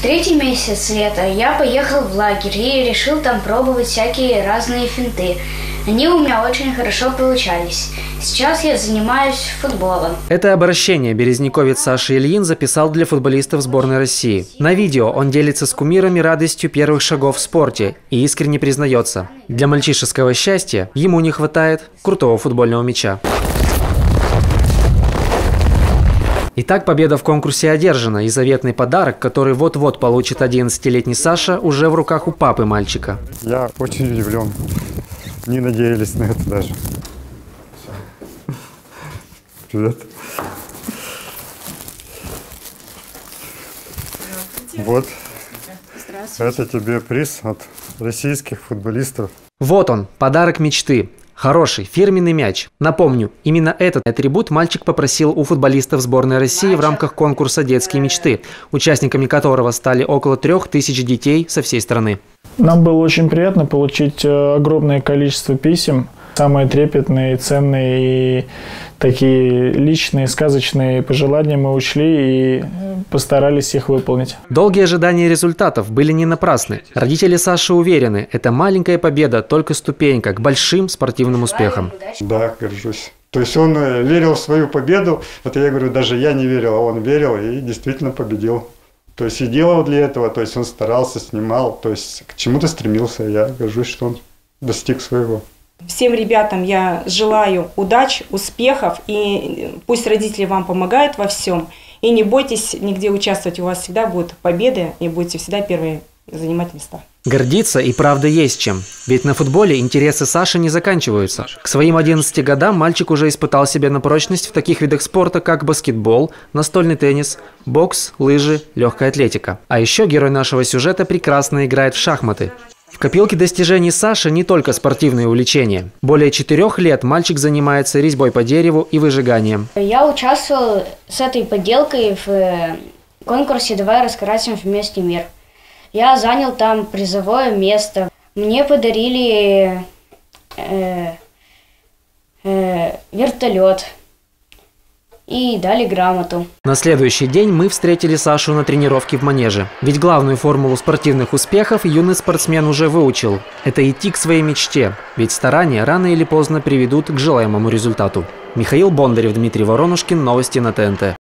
В третий месяц лета я поехал в лагерь и решил там пробовать всякие разные финты. Они у меня очень хорошо получались. Сейчас я занимаюсь футболом. Это обращение березняковец Саша Ильин записал для футболистов сборной России. На видео он делится с кумирами радостью первых шагов в спорте и искренне признается: для мальчишеского счастья ему не хватает крутого футбольного мяча. Итак, победа в конкурсе одержана, и заветный подарок, который вот-вот получит 11-летний Саша, уже в руках у папы мальчика. Я очень удивлен. Не надеялись на это даже. Привет. Вот. Это тебе приз от российских футболистов. Вот он, подарок мечты. Хороший, фирменный мяч. Напомню, именно этот атрибут мальчик попросил у футболистов сборной России в рамках конкурса «Детские мечты», участниками которого стали около 3000 детей со всей страны. Нам было очень приятно получить огромное количество писем. Самые трепетные, ценные и такие личные, сказочные пожелания мы учли и постарались их выполнить. Долгие ожидания результатов были не напрасны. Родители Саши уверены, это маленькая победа, только ступенька к большим спортивным успехам. Да, горжусь. То есть он верил в свою победу. Это я говорю, даже я не верил, а он верил и действительно победил. То есть и делал для этого, то есть он старался, снимал, то есть к чему-то стремился. Я горжусь, что он достиг своего. Всем ребятам я желаю удач, успехов, и пусть родители вам помогают во всем. И не бойтесь нигде участвовать, у вас всегда будут победы, и будете всегда первые занимать места. Гордиться и правда есть чем. Ведь на футболе интересы Саши не заканчиваются. К своим 11 годам мальчик уже испытал себя на прочность в таких видах спорта, как баскетбол, настольный теннис, бокс, лыжи, легкая атлетика. А еще герой нашего сюжета прекрасно играет в шахматы. В копилке достижений Саши не только спортивные увлечения. Более 4 лет мальчик занимается резьбой по дереву и выжиганием. Я участвовал с этой поделкой в конкурсе «Давай раскрасим вместе мир». Я занял там призовое место. Мне подарили вертолет и дали грамоту. На следующий день мы встретили Сашу на тренировке в манеже. Ведь главную формулу спортивных успехов юный спортсмен уже выучил. Это идти к своей мечте. Ведь старания рано или поздно приведут к желаемому результату. Михаил Бондарев, Дмитрий Воронушкин. Новости на ТНТ.